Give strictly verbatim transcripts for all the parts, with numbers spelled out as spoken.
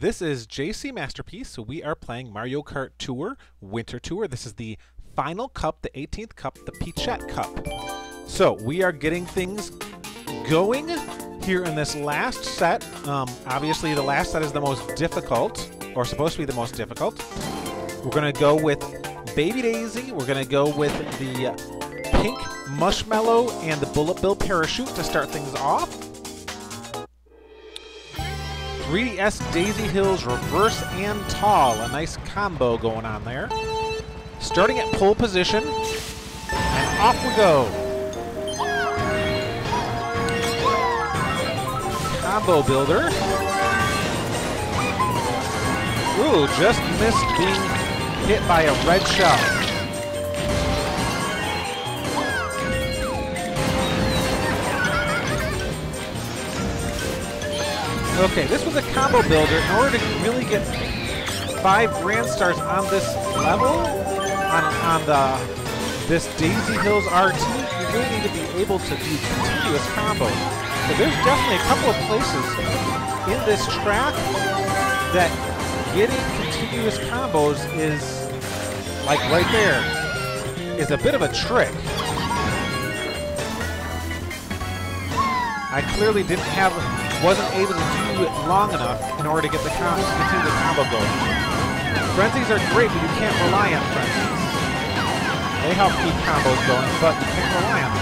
This is J C Masterpiece, so we are playing Mario Kart Tour, Winter Tour. This is the final cup, the eighteenth cup, the Peachette Cup. So we are getting things going here in this last set. Um, obviously the last set is the most difficult, or supposed to be the most difficult. We're gonna go with Baby Daisy, we're gonna go with the Pink Marshmallow and the Bullet Bill Parachute to start things off. three D S Daisy Hills, reverse and tall. A nice combo going on there. Starting at pole position, and off we go. Combo builder. Ooh, just missed being hit by a red shell. Okay, this was a combo builder. In order to really get five grand stars on this level, on, on the this Daisy Hills R T, you really need to be able to do continuous combos. So there's definitely a couple of places in this track that getting continuous combos is, like right there, is a bit of a trick. I clearly didn't have, wasn't able to do it long enough in order to get the com to continue the combo going. Frenzies are great, but you can't rely on frenzies. They help keep combos going, but you can't rely on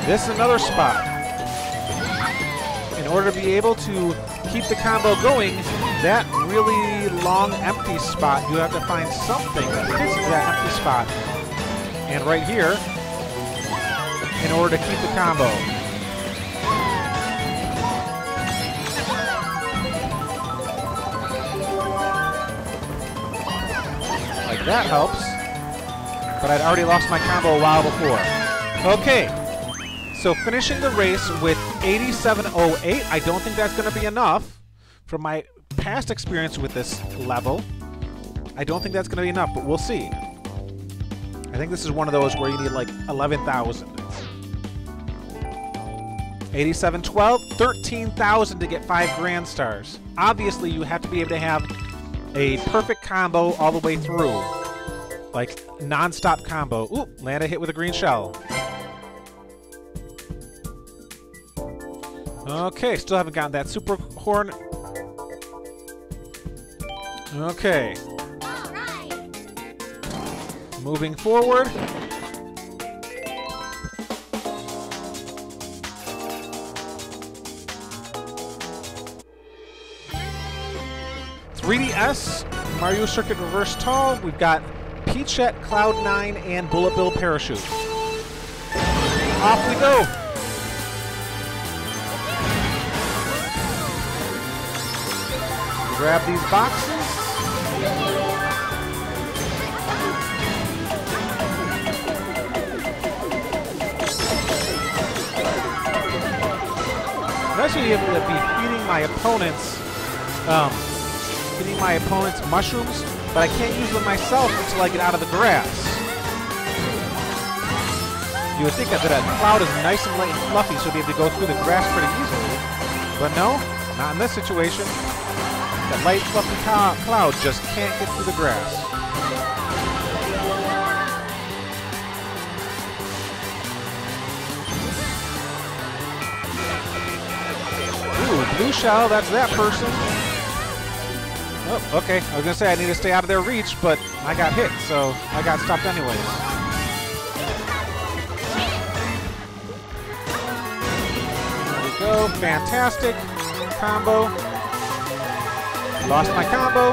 them. This is another spot. In order to be able to keep the combo going, that really long empty spot, you have to find something that fits that empty spot. And right here, in order to keep the combo. Like that helps, but I'd already lost my combo a while before. Okay, so finishing the race with eighty-seven oh eight, I don't think that's gonna be enough. From my past experience with this level, I don't think that's gonna be enough, but we'll see. I think this is one of those where you need like eleven thousand. eighty-seven twelve, thirteen thousand to get five grand stars. Obviously, you have to be able to have a perfect combo all the way through. Like, non-stop combo. Ooh, land a hit with a green shell. Okay, still haven't gotten that super horn. Okay. All right. Moving forward. three D S, Mario Circuit Reverse Tall. We've got Peachette, Cloud nine, and Bullet Bill Parachute. Off we go. Grab these boxes. I'm actually able to be feeding my opponents um, Eating my opponent's mushrooms, but I can't use them myself until I get out of the grass. You would think that a cloud is nice and light and fluffy, so you'd be able to go through the grass pretty easily. But no, not in this situation. That light, fluffy cloud just can't get through the grass. Ooh, blue shell, that's that person. Oh, okay, I was gonna say I need to stay out of their reach, but I got hit, so I got stopped anyways. There we go, fantastic combo. Lost my combo.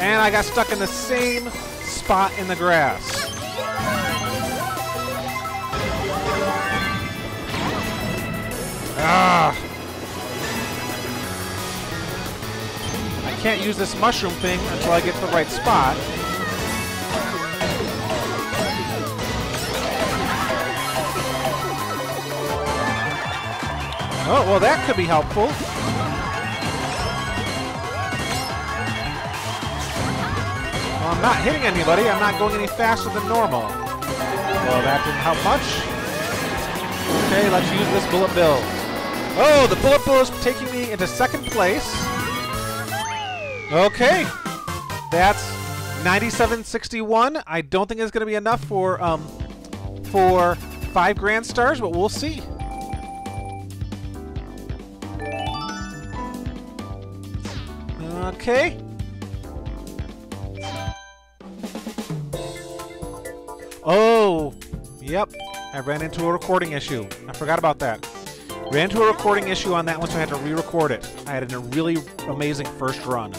And I got stuck in the same spot in the grass. Ah! Can't use this mushroom thing until I get to the right spot. Oh, well, that could be helpful. Well, I'm not hitting anybody. I'm not going any faster than normal. Well, that didn't help much. Okay. Okay, let's use this Bullet Bill. Oh, the Bullet Bill is taking me into second place. Okay. That's ninety-seven sixty-one. I don't think it's going to be enough for, um, for five grand stars, but we'll see. Okay. Oh, yep. I ran into a recording issue. I forgot about that. Ran into a recording issue on that one, so I had to re-record it. I had a really amazing first run.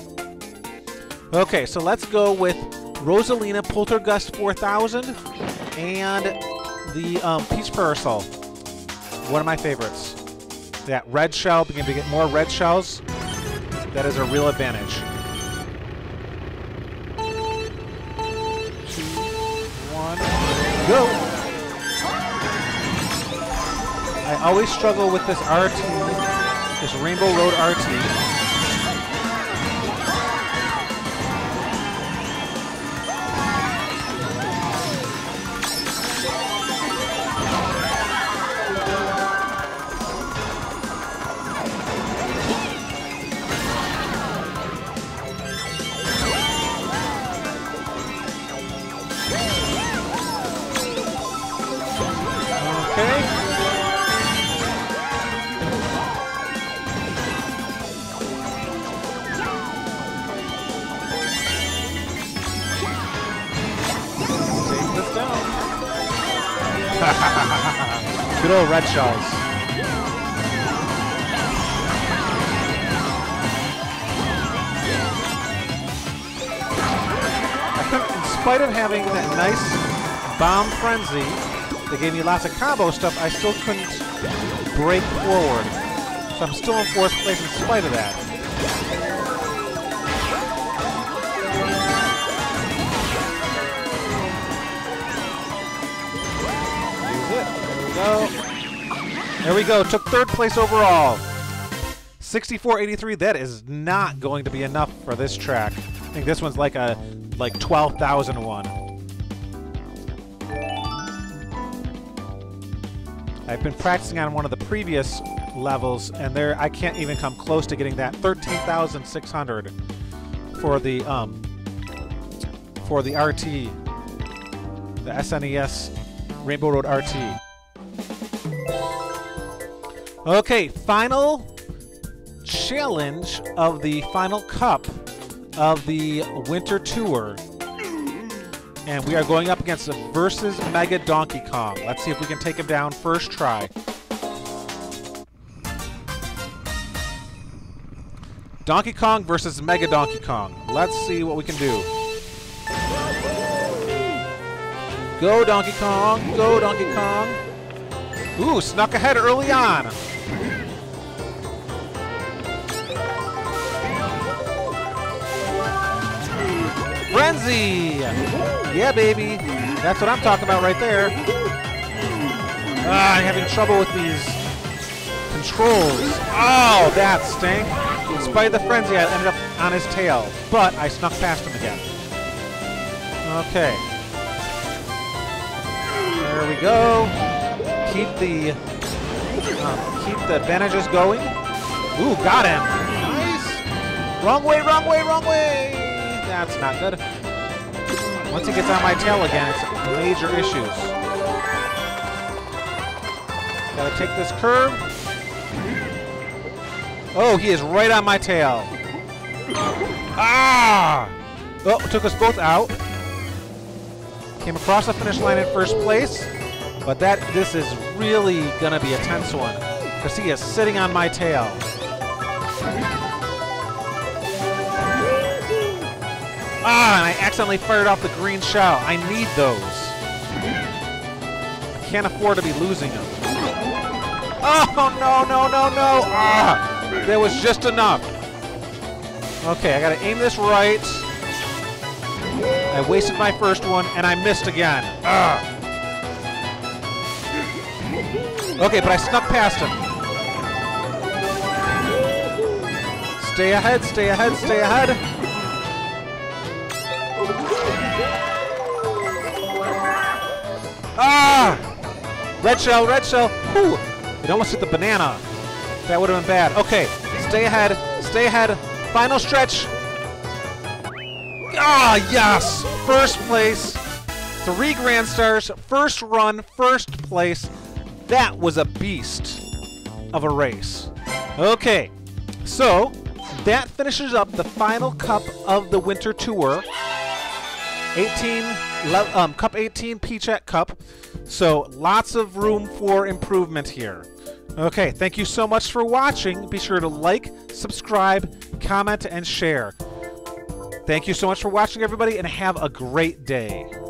Okay, so let's go with Rosalina Poltergust four thousand and the um, Peach Parasol. One of my favorites. That red shell, beginning to get more red shells. That is a real advantage. Two, one, go! I always struggle with this R T, this Rainbow Road R T. Good old red shells. I couldn't, in spite of having that nice bomb frenzy that gave me lots of combo stuff, I still couldn't break forward. So I'm still in fourth place in spite of that. There we go. Took third place overall. sixty-four eighty-three. That is not going to be enough for this track. I think this one's like a like twelve thousand one. I've been practicing on one of the previous levels, and there I can't even come close to getting that thirteen thousand six hundred for the um for the R T, the S N E S Rainbow Road R T. Okay, final challenge of the final cup of the Winter Tour. And we are going up against a versus Mega Donkey Kong. Let's see if we can take him down first try. Donkey Kong versus Mega Donkey Kong. Let's see what we can do. Go, Donkey Kong. Go, Donkey Kong. Ooh, snuck ahead early on. Frenzy! Yeah, baby. That's what I'm talking about right there. Ah, I'm having trouble with these controls. Oh, that stink. In spite of the frenzy, I ended up on his tail, but I snuck past him again. Okay. There we go. Keep the um, keep the advantages going. Ooh, got him. Nice. Wrong way, wrong way, wrong way. That's not good. Once he gets on my tail again, it's major issues. Gotta take this curve. Oh, he is right on my tail. Ah! Oh, took us both out. Came across the finish line in first place. But that, this is really gonna be a tense one, because he is sitting on my tail. Ah, and I accidentally fired off the green shell. I need those. I can't afford to be losing them. Oh, no, no, no, no. Ah, there was just enough. Okay, I gotta aim this right. I wasted my first one, and I missed again. Ah. Okay, but I snuck past him. Stay ahead, stay ahead, stay ahead. Ah! Red shell, red shell. Whew. It almost hit the banana. That would have been bad. Okay, stay ahead, stay ahead. Final stretch. Ah, yes! First place. Three grand stars, first run, first place. That was a beast of a race. Okay, so that finishes up the final cup of the Winter Tour. eighteen, um, Cup eighteen, Peachette Cup. So lots of room for improvement here. Okay, thank you so much for watching. Be sure to like, subscribe, comment, and share. Thank you so much for watching, everybody, and have a great day.